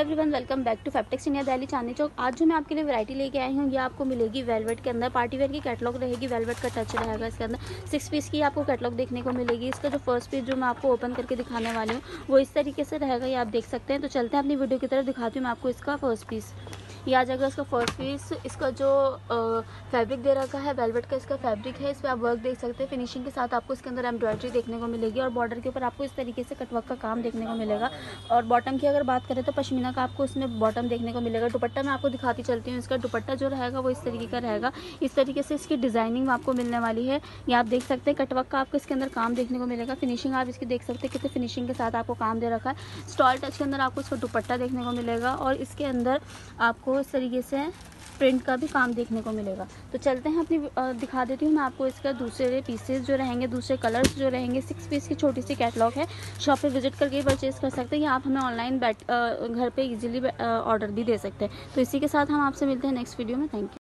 Everyone welcome back to Fabtex India Delhi Chandni Chowk. आज जो मैं आपके लिए वैरायटी लेके आई हूँ ये आपको मिलेगी वेलवेट के अंदर। पार्टीवेयर की कैटलॉग रहेगी, वेलवेट का टच रहेगा इसके अंदर। 6 पीस की आपको कैटलॉग देखने को मिलेगी। इसका जो फर्स्ट पीस जो मैं आपको ओपन करके दिखाने वाली हूँ वो इस तरीके से रहेगा, ये आप देख सकते हैं। तो चलते हैं अपनी वीडियो की तरफ, दिखाती हूँ मैं आपको इसका फर्स्ट पीस। ये आ जाएगा इसका फर्स्ट पीस। इसका जो फैब्रिक दे रखा है वेलवेट का, इसका फैब्रिक है। इस पर आप वर्क देख सकते हैं। फिनिशिंग के साथ आपको इसके अंदर एम्ब्रॉयडरी देखने को मिलेगी और बॉर्डर के ऊपर आपको इस तरीके से कटवर्क का काम देखने को मिलेगा। और बॉटम की अगर बात करें तो पश्मीना का आपको इसमें बॉटम देखने को मिलेगा। दुपट्टा मैं आपको दिखाती चलती हूँ। इसका दुपट्टा जो रहेगा वो इस तरीके का रहेगा। इस तरीके से इसकी डिज़ाइनिंग आपको मिलने वाली है। ये आप देख सकते हैं कटवर्क का आपको इसके अंदर काम देखने को मिलेगा। फिनिशिंग आप इसकी देख सकते हैं कितने फिनिशिंग के साथ आपको काम दे रखा है। स्टॉल टच के अंदर आपको इसका दुपट्टा देखने को मिलेगा और इसके अंदर आपको इस तरीके से प्रिंट का भी काम देखने को मिलेगा। तो चलते हैं अपनी दिखा देती हूँ मैं आपको इसका दूसरे पीसेस जो रहेंगे, दूसरे कलर्स जो रहेंगे। 6 पीस की छोटी सी कैटलॉग है, शॉप पे विजिट करके परचेज कर सकते हैं या आप हमें ऑनलाइन घर पे इजीली ऑर्डर भी दे सकते हैं। तो इसी के साथ हम आपसे मिलते हैं नेक्स्ट वीडियो में। Thank you.